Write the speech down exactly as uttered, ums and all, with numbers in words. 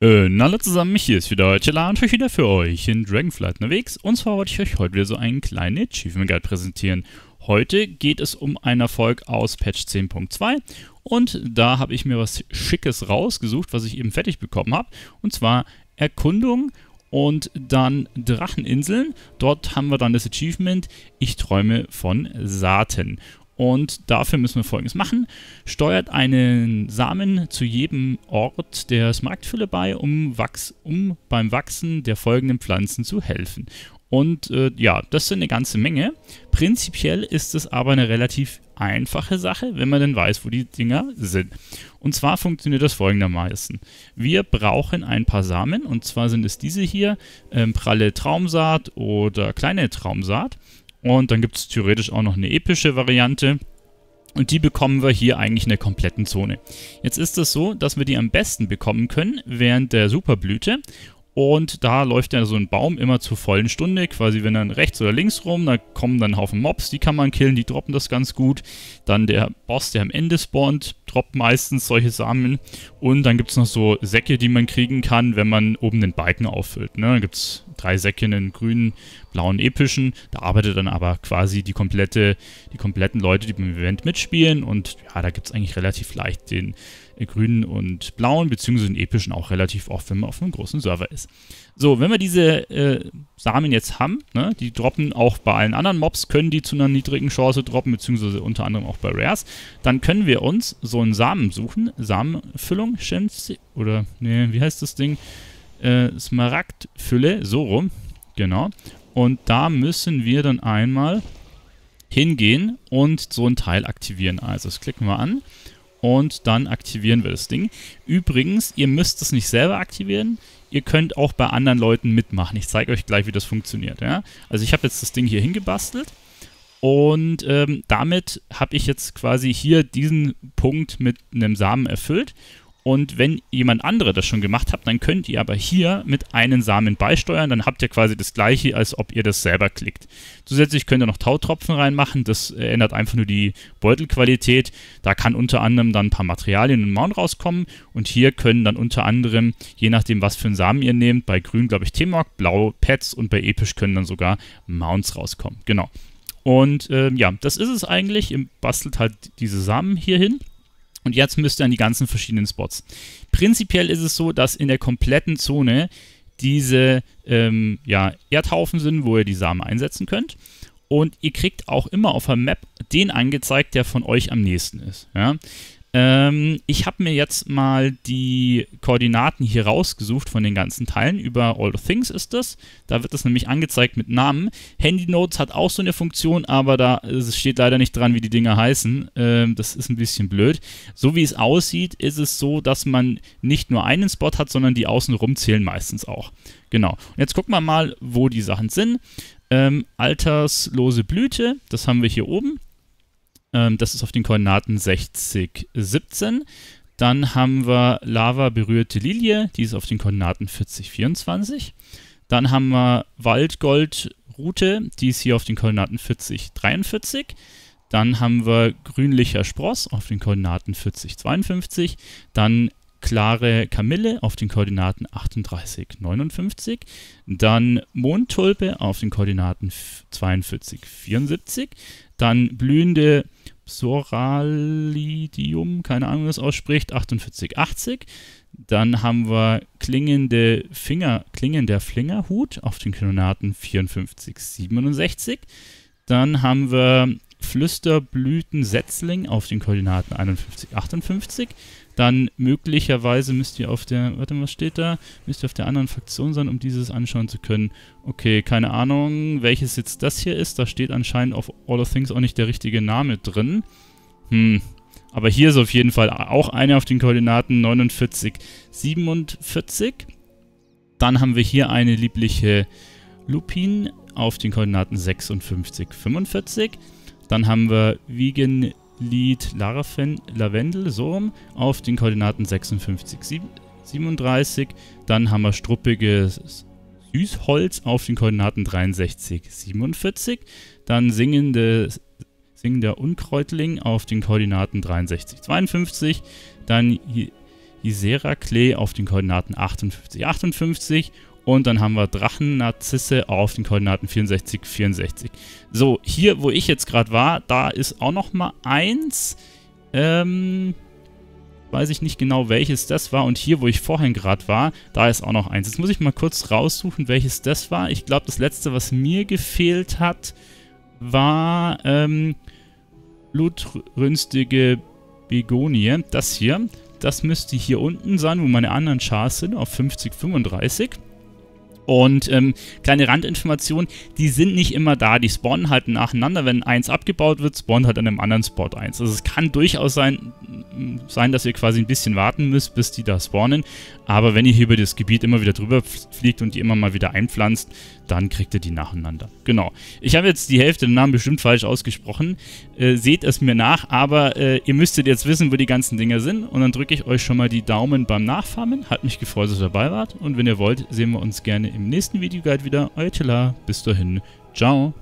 Äh, na alle zusammen, mich hier ist wieder Telár und ich wieder für euch in Dragonflight unterwegs. Und zwar wollte ich euch heute wieder so einen kleinen Achievement Guide präsentieren. Heute geht es um einen Erfolg aus Patch zehn Punkt zwei und da habe ich mir was Schickes rausgesucht, was ich eben fertig bekommen habe. Und zwar Erkundung und dann Dracheninseln. Dort haben wir dann das Achievement Ich träume von Saaten. Und dafür müssen wir Folgendes machen. Steuert einen Samen zu jedem Ort der Smaragdfülle bei, um, Wachs, um beim Wachsen der folgenden Pflanzen zu helfen. Und äh, ja, das sind eine ganze Menge. Prinzipiell ist es aber eine relativ einfache Sache, wenn man denn weiß, wo die Dinger sind. Und zwar funktioniert das folgendermaßen. Wir brauchen ein paar Samen, und zwar sind es diese hier, ähm, pralle Traumsaat oder kleine Traumsaat. Und dann gibt es theoretisch auch noch eine epische Variante. Und die bekommen wir hier eigentlich in der kompletten Zone. Jetzt ist es so, dass wir die am besten bekommen können während der Superblüte. Und da läuft ja so ein Baum immer zur vollen Stunde, quasi wenn dann rechts oder links rum, da kommen dann ein Haufen Mobs, die kann man killen, die droppen das ganz gut. Dann der Boss, der am Ende spawnt, droppt meistens solche Samen. Und dann gibt es noch so Säcke, die man kriegen kann, wenn man oben den Balken auffüllt. Ne? Da gibt es drei Säcke, einen grünen, blauen, epischen. Da arbeitet dann aber quasi die, komplette, die kompletten Leute, die beim Event mitspielen. Und ja, da gibt es eigentlich relativ leicht den grünen und blauen, beziehungsweise den epischen auch relativ oft, wenn man auf einem großen Server ist. So, wenn wir diese äh, Samen jetzt haben, ne, die droppen auch bei allen anderen Mobs, können die zu einer niedrigen Chance droppen, beziehungsweise unter anderem auch bei Rares, dann können wir uns so einen Samen suchen, Samenfüllung, oder, ne, wie heißt das Ding? Äh, Smaragdfülle, so rum, genau. Und da müssen wir dann einmal hingehen und so einen Teil aktivieren. Also, das klicken wir an. Und dann aktivieren wir das Ding. Übrigens, ihr müsst es nicht selber aktivieren. Ihr könnt auch bei anderen Leuten mitmachen. Ich zeige euch gleich, wie das funktioniert. Ja? Also ich habe jetzt das Ding hier hingebastelt. Und ähm, damit habe ich jetzt quasi hier diesen Punkt mit einem Samen erfüllt. Und wenn jemand andere das schon gemacht hat, dann könnt ihr aber hier mit einem Samen beisteuern. Dann habt ihr quasi das gleiche, als ob ihr das selber klickt. Zusätzlich könnt ihr noch Tautropfen reinmachen. Das ändert einfach nur die Beutelqualität. Da kann unter anderem dann ein paar Materialien und Mount rauskommen. Und hier können dann unter anderem, je nachdem was für einen Samen ihr nehmt, bei grün glaube ich T-Mark, blau Pets und bei episch können dann sogar Mounts rauskommen. Genau. Und äh, ja, das ist es eigentlich. Ihr bastelt halt diese Samen hier hin. Und jetzt müsst ihr an die ganzen verschiedenen Spots. Prinzipiell ist es so, dass in der kompletten Zone diese ähm, ja, Erdhaufen sind, wo ihr die Samen einsetzen könnt. Und ihr kriegt auch immer auf der Map den angezeigt, der von euch am nächsten ist. Ja? Ähm, ich habe mir jetzt mal die Koordinaten hier rausgesucht von den ganzen Teilen. Über All the Things ist das. Da wird das nämlich angezeigt mit Namen. Handy Notes hat auch so eine Funktion, aber da steht leider nicht dran, wie die Dinger heißen. Ähm, das ist ein bisschen blöd. So wie es aussieht, ist es so, dass man nicht nur einen Spot hat, sondern die außenrum zählen meistens auch. Genau. Und jetzt gucken wir mal, wo die Sachen sind. Ähm, alterslose Blüte, das haben wir hier oben. Das ist auf den Koordinaten sechzig, siebzehn. Dann haben wir Lava berührte Lilie, die ist auf den Koordinaten vierzig, vierundzwanzig. Dann haben wir Waldgoldrute, die ist hier auf den Koordinaten vierzig, dreiundvierzig. Dann haben wir grünlicher Spross auf den Koordinaten vierzig, zweiundfünfzig. Dann klare Kamille auf den Koordinaten achtunddreißig, neunundfünfzig. Dann Mondtulpe auf den Koordinaten zweiundvierzig, vierundsiebzig. Dann blühende Psoralidium, keine Ahnung, wie das ausspricht, achtundvierzig, achtzig. Dann haben wir klingende Finger, klingender Flingerhut auf den Koordinaten vierundfünfzig, siebenundsechzig. Dann haben wir Flüsterblütensetzling auf den Koordinaten einundfünfzig, achtundfünfzig. Dann möglicherweise müsst ihr auf der, warte, was steht da? Müsst ihr auf der anderen Fraktion sein, um dieses anschauen zu können. Okay, keine Ahnung, welches jetzt das hier ist. Da steht anscheinend auf All of Things auch nicht der richtige Name drin. Hm, aber hier ist auf jeden Fall auch eine auf den Koordinaten neunundvierzig, siebenundvierzig. Dann haben wir hier eine liebliche Lupin auf den Koordinaten sechsundfünfzig, fünfundvierzig. Dann haben wir Vegan Lied Larven, Lavendel, so rum, auf den Koordinaten sechsundfünfzig, siebenunddreißig. Dann haben wir struppiges Süßholz auf den Koordinaten dreiundsechzig, siebenundvierzig. Dann singende, singender Unkräutling auf den Koordinaten dreiundsechzig, zweiundfünfzig. Dann Isera Klee auf den Koordinaten achtundfünfzig, achtundfünfzig und dann haben wir Drachen-Narzisse auf den Koordinaten vierundsechzig, vierundsechzig. So, hier, wo ich jetzt gerade war, da ist auch nochmal eins. Ähm, weiß ich nicht genau, welches das war. Und hier, wo ich vorhin gerade war, da ist auch noch eins. Jetzt muss ich mal kurz raussuchen, welches das war. Ich glaube, das letzte, was mir gefehlt hat, war ähm, blutrünstige Begonie. Das hier. Das müsste hier unten sein, wo meine anderen Chars sind, auf fünfzig, fünfunddreißig. Und ähm, kleine Randinformationen, die sind nicht immer da. Die spawnen halt nacheinander. Wenn eins abgebaut wird, spawnt halt an einem anderen Spot eins. Also es kann durchaus sein, sein, dass ihr quasi ein bisschen warten müsst, bis die da spawnen. Aber wenn ihr hier über das Gebiet immer wieder drüber fliegt und die immer mal wieder einpflanzt, dann kriegt ihr die nacheinander. Genau. Ich habe jetzt die Hälfte der Namen bestimmt falsch ausgesprochen. Äh, seht es mir nach, aber äh, ihr müsstet jetzt wissen, wo die ganzen Dinger sind. Und dann drücke ich euch schon mal die Daumen beim Nachfarmen. Hat mich gefreut, dass ihr dabei wart. Und wenn ihr wollt, sehen wir uns gerne im nächsten Video-Guide wieder. Euer Telár. Bis dahin. Ciao.